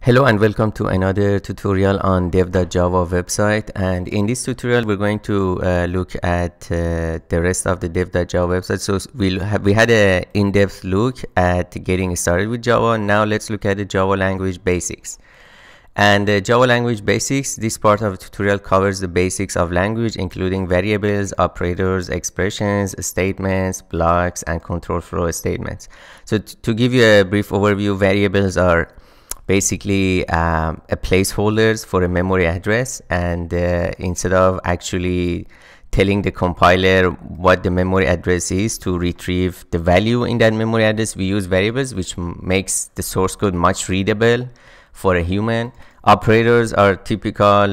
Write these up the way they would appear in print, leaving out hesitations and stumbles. Hello and welcome to another tutorial on dev.java website, and in this tutorial we're going to look at the rest of the dev.java website. So we had a in-depth look at getting started with Java. Now let's look at the Java language basics. And the Java language basics, this part of the tutorial covers the basics of language, including variables, operators, expressions, statements, blocks, and control flow statements. So to give you a brief overview, variables are basically placeholders for a memory address, and instead of actually telling the compiler what the memory address is to retrieve the value in that memory address, we use variables, which makes the source code much readable for a human. Operators are typical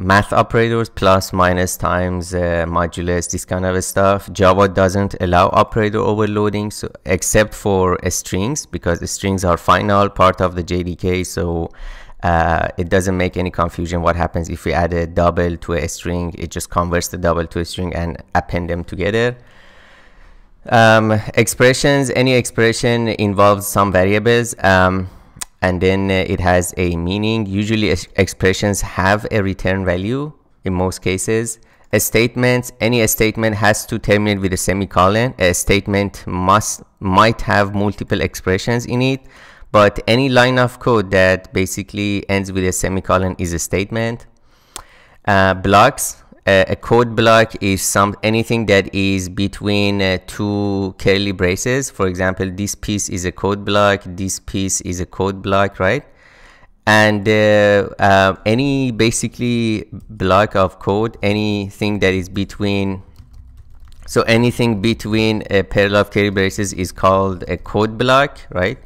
math operators, plus, minus, times, modulus, this kind of stuff. Java doesn't allow operator overloading, so except for strings, because the strings are final part of the JDK, so it doesn't make any confusion what happens if we add a double to a string. It just converts the double to a string and append them together. Expressions, any expression involves some variables, and then it has a meaning. Usually expressions have a return value in most cases. Statements, any statement has to terminate with a semicolon. A statement might have multiple expressions in it, but any line of code that basically ends with a semicolon is a statement. Blocks. A code block is anything that is between two curly braces. For example, this piece is a code block, this piece is a code block, right? And any basically block of code, anything that is between, so anything between a pair of curly braces is called a code block, right?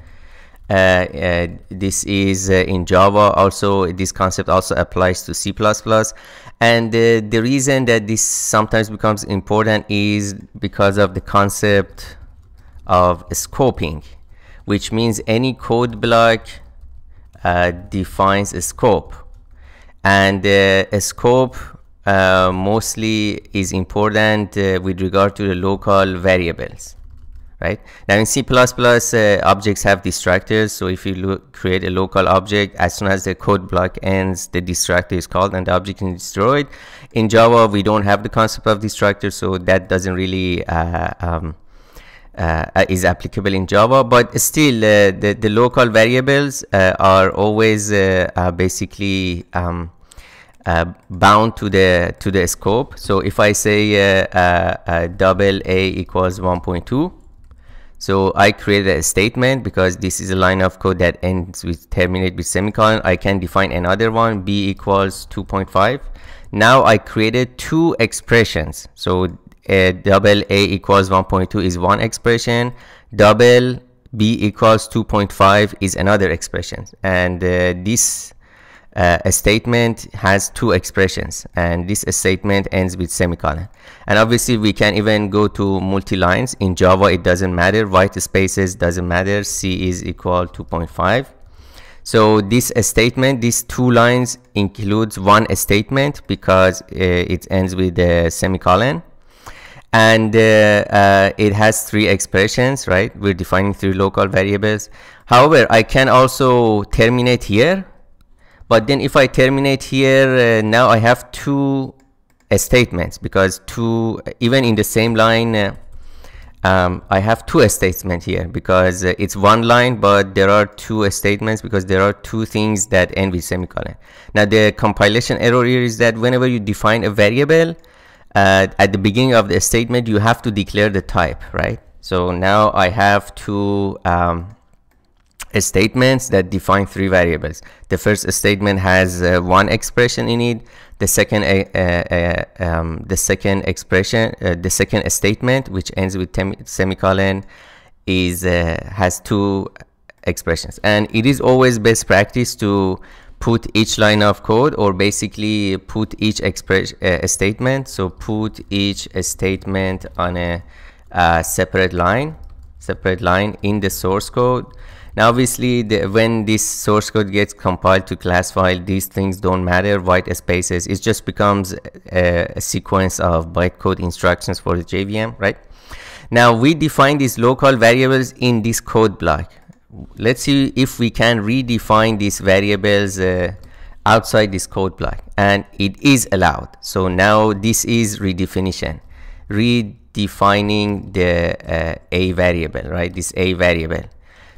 This is in Java also. This concept also applies to C++, and the reason that this sometimes becomes important is because of the concept of scoping, which means any code block defines a scope, and a scope mostly is important with regard to the local variables. Right? Now in C++, objects have destructors, so if you create a local object, as soon as the code block ends, the destructor is called and the object is destroyed. In Java, we don't have the concept of destructor, so that doesn't really is applicable in Java, but still the local variables are always basically bound to the scope. So if I say double A equals 1.2, so I created a statement because this is a line of code that ends with terminate with semicolon. I can define another one, b equals 2.5. Now I created two expressions. So double a equals 1.2 is one expression. Double b equals 2.5 is another expression. And this a statement has two expressions, and this statement ends with semicolon. And obviously we can even go to multi-lines. In Java it doesn't matter, white spaces doesn't matter, C is equal 2.5. So this statement, these two lines includes one statement because it ends with a semicolon, and it has three expressions, right? We're defining three local variables. However, I can also terminate here. But then if I terminate here, now I have two statements, because even in the same line, I have two statements here, because it's one line, but there are two statements because there are two things that end with semicolon. Now the compilation error here is that whenever you define a variable, at the beginning of the statement, you have to declare the type, right? So now I have two statements that define three variables. The first statement has one expression in it. The second the second statement, which ends with semicolon, is has two expressions. And it is always best practice to put each line of code, or basically put each statement. So put each statement on a separate line in the source code. Now obviously when this source code gets compiled to class file, these things don't matter, white spaces. It just becomes a sequence of bytecode instructions for the JVM, right? Now we define these local variables in this code block. let's see if we can redefine these variables outside this code block, and it is allowed. So now this is redefinition, redefining the a variable, right? This a variable.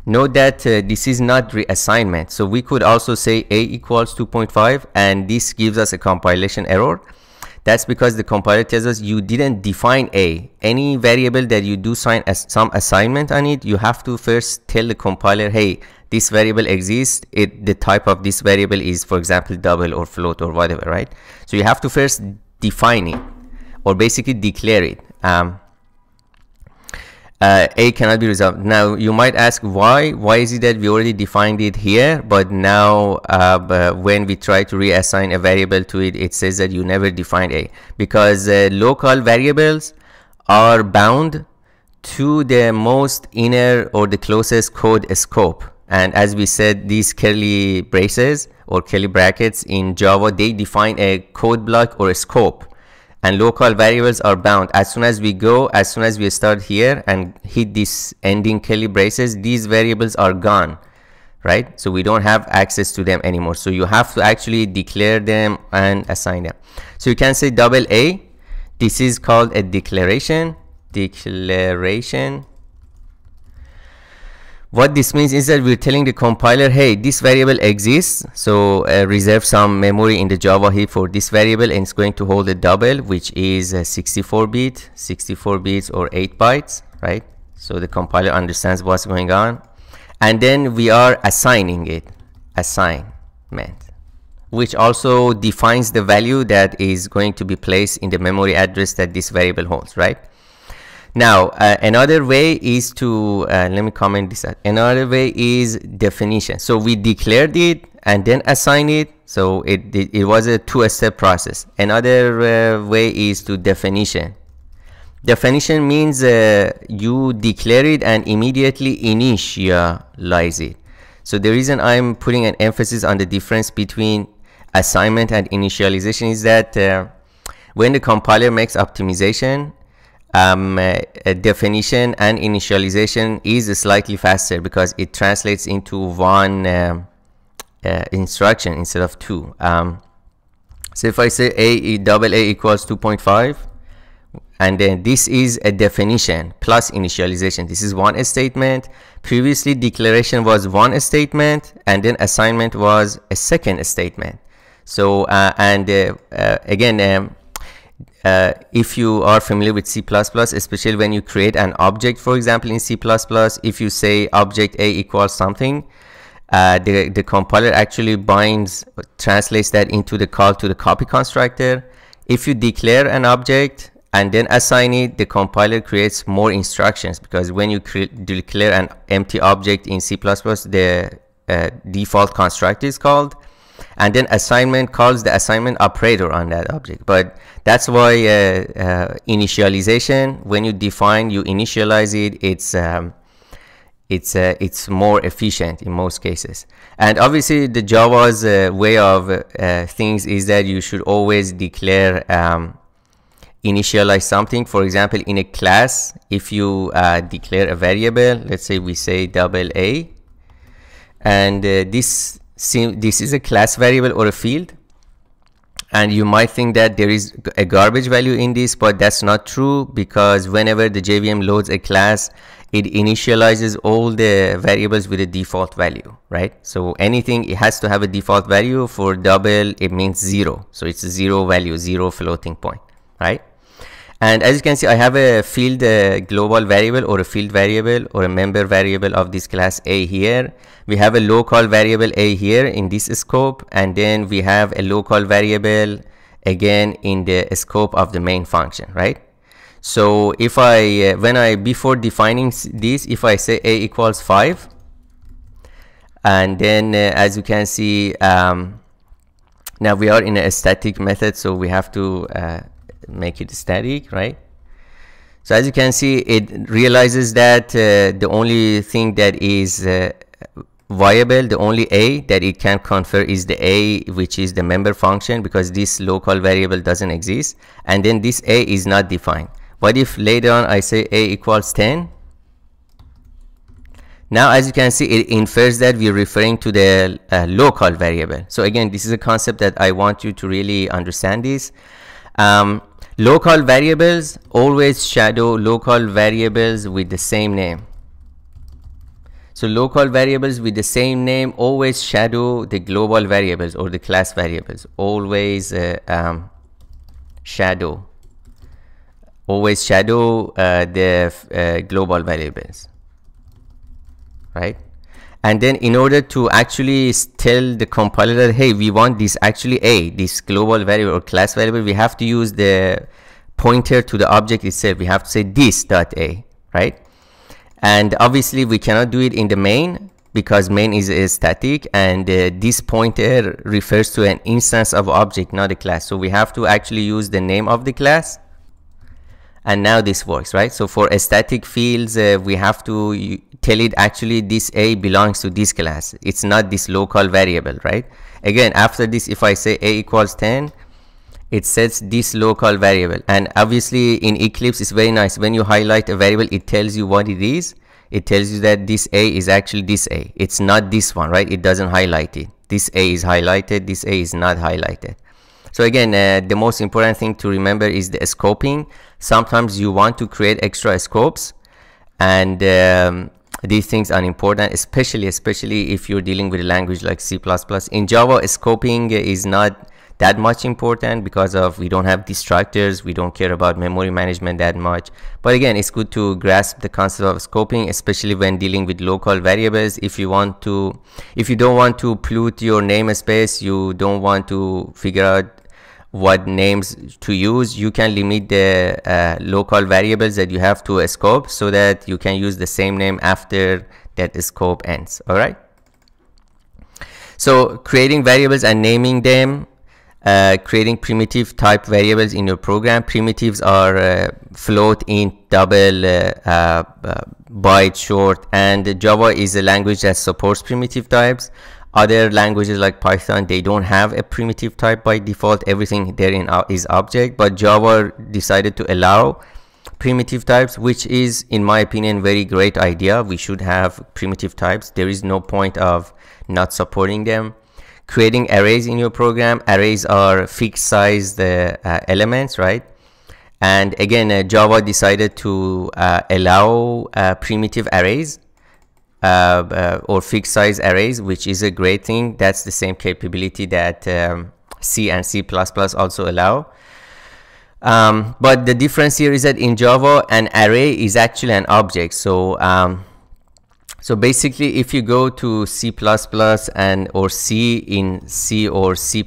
Note that this is not reassignment, so we could also say a equals 2.5 and this gives us a compilation error. That's because the compiler tells us you didn't define a. Any variable that you do sign as some assignment on it, you have to first tell the compiler, hey, this variable exists, the type of this variable is, for example, double or float or whatever, right? So you have to first define it, or basically declare it. A cannot be resolved. Now you might ask why is it that we already defined it here, but now when we try to reassign a variable to it, it says that you never defined a, because local variables are bound to the most inner or the closest code scope. And as we said, these curly braces or curly brackets in Java, they define a code block or a scope. And local variables are bound. As soon as we start here and hit this ending curly braces, these variables are gone, right? So we don't have access to them anymore. So you have to actually declare them and assign them. So you can say double A, this is called a declaration. Declaration. What this means is that we're telling the compiler, hey, this variable exists, so reserve some memory in the Java heap for this variable, and it's going to hold a double, which is 64 bits or 8 bytes, right? So the compiler understands what's going on, and then we are assigning it, assignment, which also defines the value that is going to be placed in the memory address that this variable holds, right? Now another way is to let me comment this out. Another way is definition. So we declared it and then assign it, so it was a two-step process. Another way is to definition. Definition means you declare it and immediately initialize it. So the reason I'm putting an emphasis on the difference between assignment and initialization is that when the compiler makes optimization, definition and initialization is slightly faster because it translates into one instruction instead of two. So if I say double A equals 2.5, and then this is a definition plus initialization. This is one statement. Previously declaration was one statement, and then assignment was a second statement. So if you are familiar with C++, especially when you create an object, for example, in C++, if you say object A equals something, the compiler actually translates that into the call to the copy constructor. If you declare an object and then assign it, the compiler creates more instructions, because when you declare an empty object in C++, the default constructor is called, and then assignment calls the assignment operator on that object. But that's why initialization, when you define, you initialize it, it's more efficient in most cases. And obviously the Java's way of things is that you should always declare, initialize something. For example, in a class, if you declare a variable, let's say we say double A, and this is a class variable or a field, and you might think that there is a garbage value in this, but that's not true, because whenever the JVM loads a class, it initializes all the variables with a default value, right? So anything, it has to have a default value. For double, it means 0, so it's a 0 value, 0 floating point, right? And as you can see, I have a field global variable or a field variable or a member variable of this class A here. We have a local variable A here in this scope, and then we have a local variable again in the scope of the main function, right? So if I, before defining this, if I say A equals 5, and then as you can see, now we are in a static method, so we have to make it static, right? So as you can see, it realizes that the only thing that is viable, the only A that it can confer is the A, which is the member function, because this local variable doesn't exist, and then this A is not defined. What if later on I say A equals 10? Now, as you can see, it infers that we're referring to the local variable. So again, this is a concept that I want you to really understand this. Local variables, always shadow local variables with the same name. So local variables with the same name always shadow the global variables or the class variables. Always shadow. Always shadow the global variables. Right, and then in order to actually tell the compiler that, hey, we want this actually this global variable or class variable, we have to use the pointer to the object itself. We have to say this dot a, right? And obviously we cannot do it in the main, because main is static, and this pointer refers to an instance of object, not a class. So we have to actually use the name of the class. And now this works, right? So for static fields, we have to tell it actually this a belongs to this class. It's not this local variable, right? Again, after this, if I say a equals 10, it sets this local variable. And obviously in Eclipse, it's very nice. When you highlight a variable, it tells you what it is. It tells you that this a is actually this a. It's not this one, right? It doesn't highlight it. This a is highlighted. This a is not highlighted. So again, the most important thing to remember is the scoping. Sometimes you want to create extra scopes, and these things are important, especially if you're dealing with a language like C++. In Java, scoping is not that much important because of we don't have destructors, we don't care about memory management that much. But again, it's good to grasp the concept of scoping, especially when dealing with local variables. If you don't want to pollute your namespace, you don't want to figure out what names to use, you can limit the local variables that you have to a scope, so that you can use the same name after that scope ends. All right, so creating variables and naming them, creating primitive type variables in your program. Primitives are float, int, double, byte, short, and Java is a language that supports primitive types. Other languages like Python, they don't have a primitive type by default. Everything therein is object, but Java decided to allow primitive types, which is, in my opinion, very great idea. We should have primitive types. There is no point of not supporting them. Creating arrays in your program. Arrays are fixed sized elements, right? And again, Java decided to allow primitive arrays. Or fixed size arrays, which is a great thing. That's the same capability that C and C++ also allow. But the difference here is that in Java, an array is actually an object. So so basically, if you go to C++ and or C in C or C++,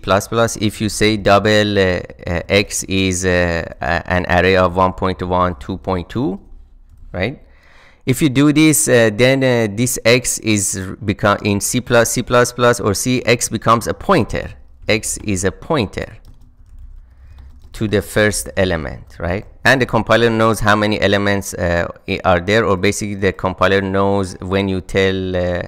if you say double x is an array of 1.1, 2.2, right? If you do this, then this x is become in C++ or C, x becomes a pointer. X is a pointer to the first element, right? And the compiler knows how many elements are there, or basically the compiler knows when you tell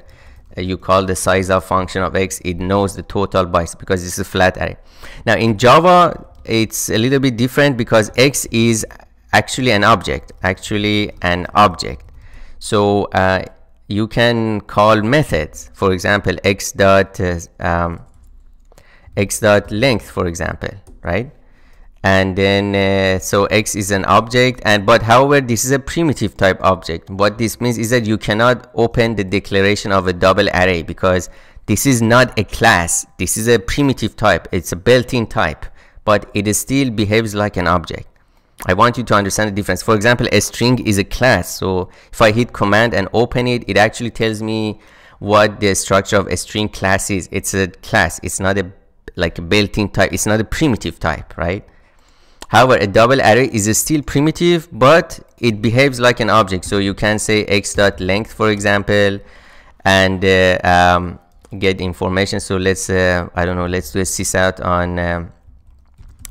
you call the size of function of x, it knows the total bytes because it's a flat array. Now in Java, it's a little bit different because x is actually an object. So you can call methods, for example, x dot length, for example, right? And then so x is an object, but however, this is a primitive type object. What this means is that you cannot open the declaration of a double array, because this is not a class. This is a primitive type. It's a built-in type, but it still behaves like an object. I want you to understand the difference. For example, a string is a class. So if I hit command and open it, it actually tells me what the structure of a string class is. It's a class. It's not like a built-in type. It's not a primitive type, right? However, a double array is still primitive, but it behaves like an object. So you can say x.length, for example, and get information. So let's, I don't know, let's do a sysout on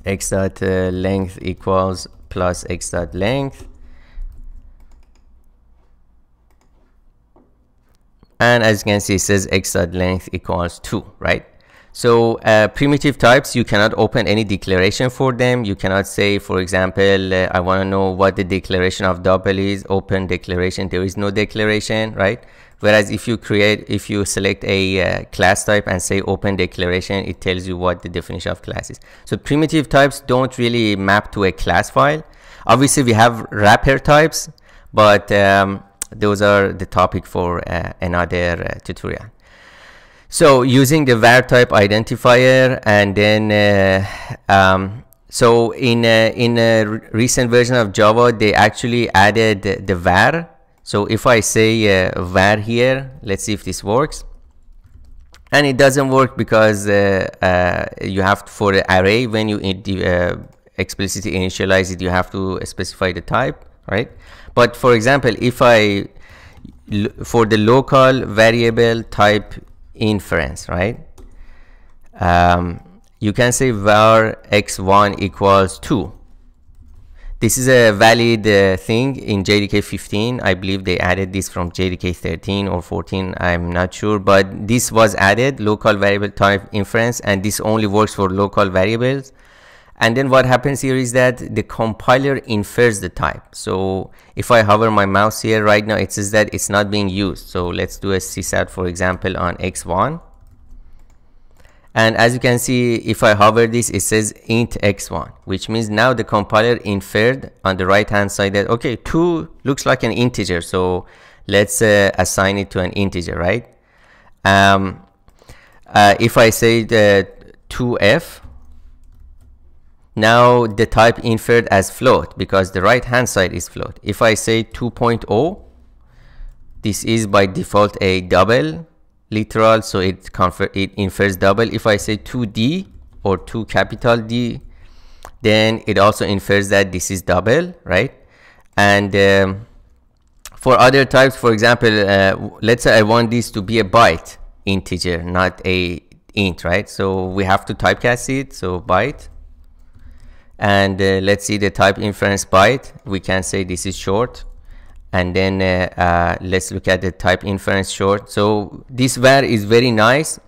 x.length equals plus x.length, and as you can see, it says x.length equals 2, right? So primitive types, you cannot open any declaration for them. You cannot say, for example, I want to know what the declaration of double is, open declaration. There is no declaration, right? Whereas if you select a class type and say open declaration, it tells you what the definition of class is. So primitive types don't really map to a class file. Obviously we have wrapper types, but those are the topic for another tutorial. So using the var type identifier, and then so in a recent version of Java, they actually added the var. So if I say var here, let's see if this works. And it doesn't work because you have to, for the array, when you explicitly initialize it, you have to specify the type, right? But for example, if I, for the local variable type inference, right, you can say var x1 equals 2. This is a valid thing in JDK 15. I believe they added this from JDK 13 or 14, I'm not sure, but this was added, local variable type inference, and this only works for local variables. And then what happens here is that the compiler infers the type. So if I hover my mouse here right now, it says that it's not being used. So let's do a sysad, for example, on x1. And as you can see, if I hover this, it says int x1, which means now the compiler inferred on the right hand side that, okay, 2 looks like an integer, so let's assign it to an integer, right? If I say the 2f, now the type inferred as float because the right hand side is float. If I say 2.0, this is by default a double literal, so it infers double. If I say 2D or 2 capital D, then it also infers that this is double, right? And for other types, for example, let's say I want this to be a byte integer, not a int, right? So we have to typecast it, so byte. And let's see the type inference byte. We can say this is short, and then let's look at the type inference short. So this var is very nice,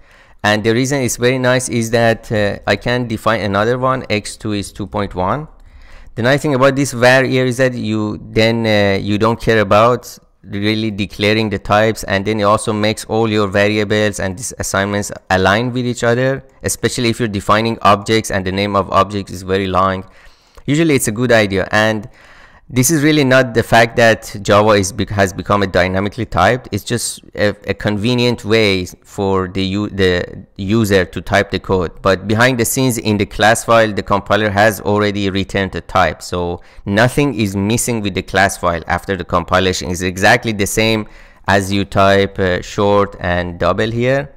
and the reason it's very nice is that I can define another one. X2 is 2.1. the nice thing about this var here is that you then you don't care about really declaring the types, and then it also makes all your variables and these assignments align with each other, especially if you're defining objects and the name of objects is very long. Usually it's a good idea. And this is really not the fact that Java has become a dynamically typed. It's just a convenient way for the user to type the code. But behind the scenes in the class file, the compiler has already returned the type. So nothing is missing with the class file after the compilation. It's exactly the same as you type short and double here.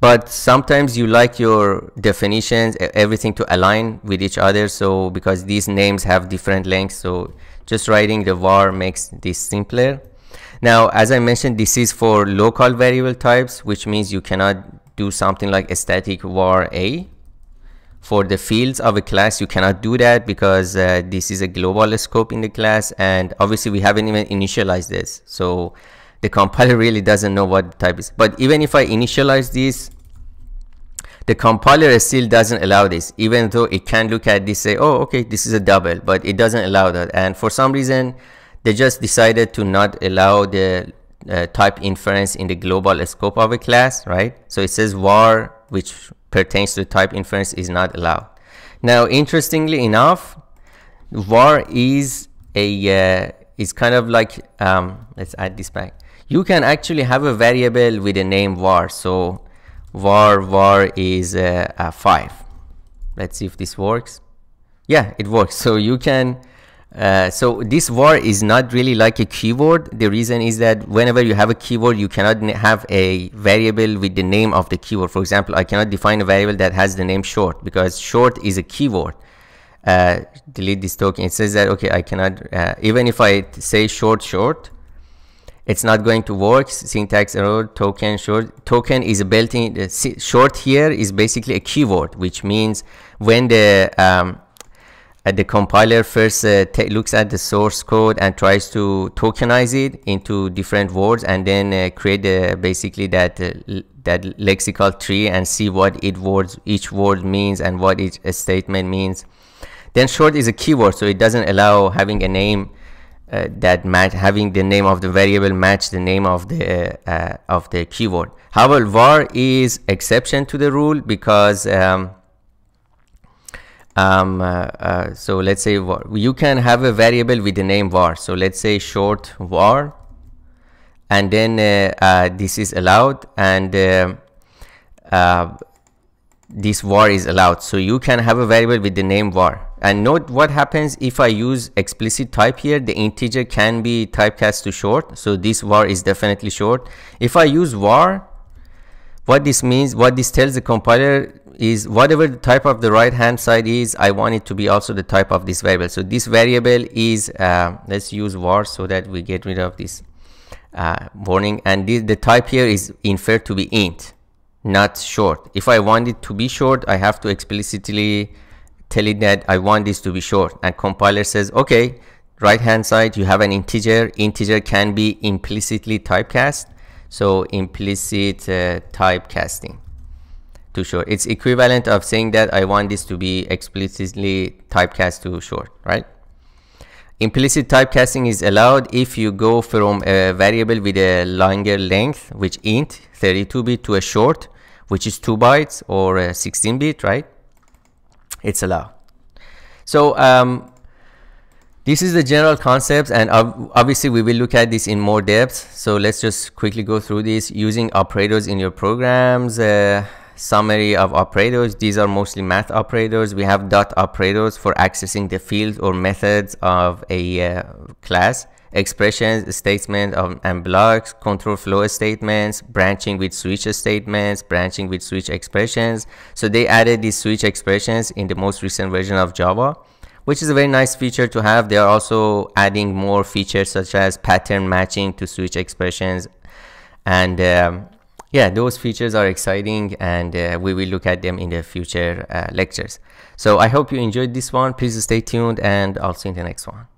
But sometimes you like your definitions, everything to align with each other. So because these names have different lengths, so just writing the var makes this simpler. Now, as I mentioned, this is for local variable types, which means you cannot do something like a static var a. For the fields of a class, you cannot do that because this is a global scope in the class. And obviously we haven't even initialized this. So the compiler really doesn't know what the type is. But even if I initialize this, the compiler still doesn't allow this, even though it can look at this, say, oh, okay, this is a double, but it doesn't allow that. And for some reason, they just decided to not allow the type inference in the global scope of a class, right? So it says var, which pertains to type inference, is not allowed. Now, interestingly enough, var is a is kind of like, let's add this back. You can actually have a variable with a name var. So var is 5. Let's see if this works. Yeah, it works. So you can so this var is not really like a keyword. The reason is that whenever you have a keyword, you cannot have a variable with the name of the keyword. For example, I cannot define a variable that has the name short, because short is a keyword. Delete this token. It says that, okay, I cannot even if I say short, it's not going to work. Syntax error, token short. Token is a built-in short here is basically a keyword, which means when the compiler first looks at the source code and tries to tokenize it into different words, and then create basically that lexical tree and see what each word means and what each statement means, then short is a keyword, so it doesn't allow having a name that match, having the name of the variable match the name of the keyword. However, var is exception to the rule because so let's say var, you can have a variable with the name var. So let's say short var, and then this is allowed, and this var is allowed. So you can have a variable with the name var. And note what happens if I use explicit type here. The integer can be typecast to short, so this var is definitely short. If I use var, what this means, what this tells the compiler is whatever the type of the right hand side is, I want it to be also the type of this variable. So this variable is, let's use var so that we get rid of this warning, and the type here is inferred to be int, not short. If I want it to be short, I have to explicitly tell it that I want this to be short, and compiler says, okay, right hand side, you have an integer. Integer can be implicitly typecast, so implicit typecasting to short. It's equivalent of saying that I want this to be explicitly typecast to short, right? Implicit typecasting is allowed if you go from a variable with a longer length, which int 32-bit, to a short, which is 2 bytes or 16-bit, right? It's allowed. So this is the general concepts, and obviously we will look at this in more depth. So let's just quickly go through this. Using operators in your programs, summary of operators. These are mostly math operators. We have dot operators for accessing the fields or methods of a class. Expressions, statements, and blocks, control flow statements, branching with switch statements, branching with switch expressions. So they added these switch expressions in the most recent version of Java, which is a very nice feature to have. They are also adding more features such as pattern matching to switch expressions. And yeah, those features are exciting, and we will look at them in the future lectures. So I hope you enjoyed this one. Please stay tuned, and I'll see you in the next one.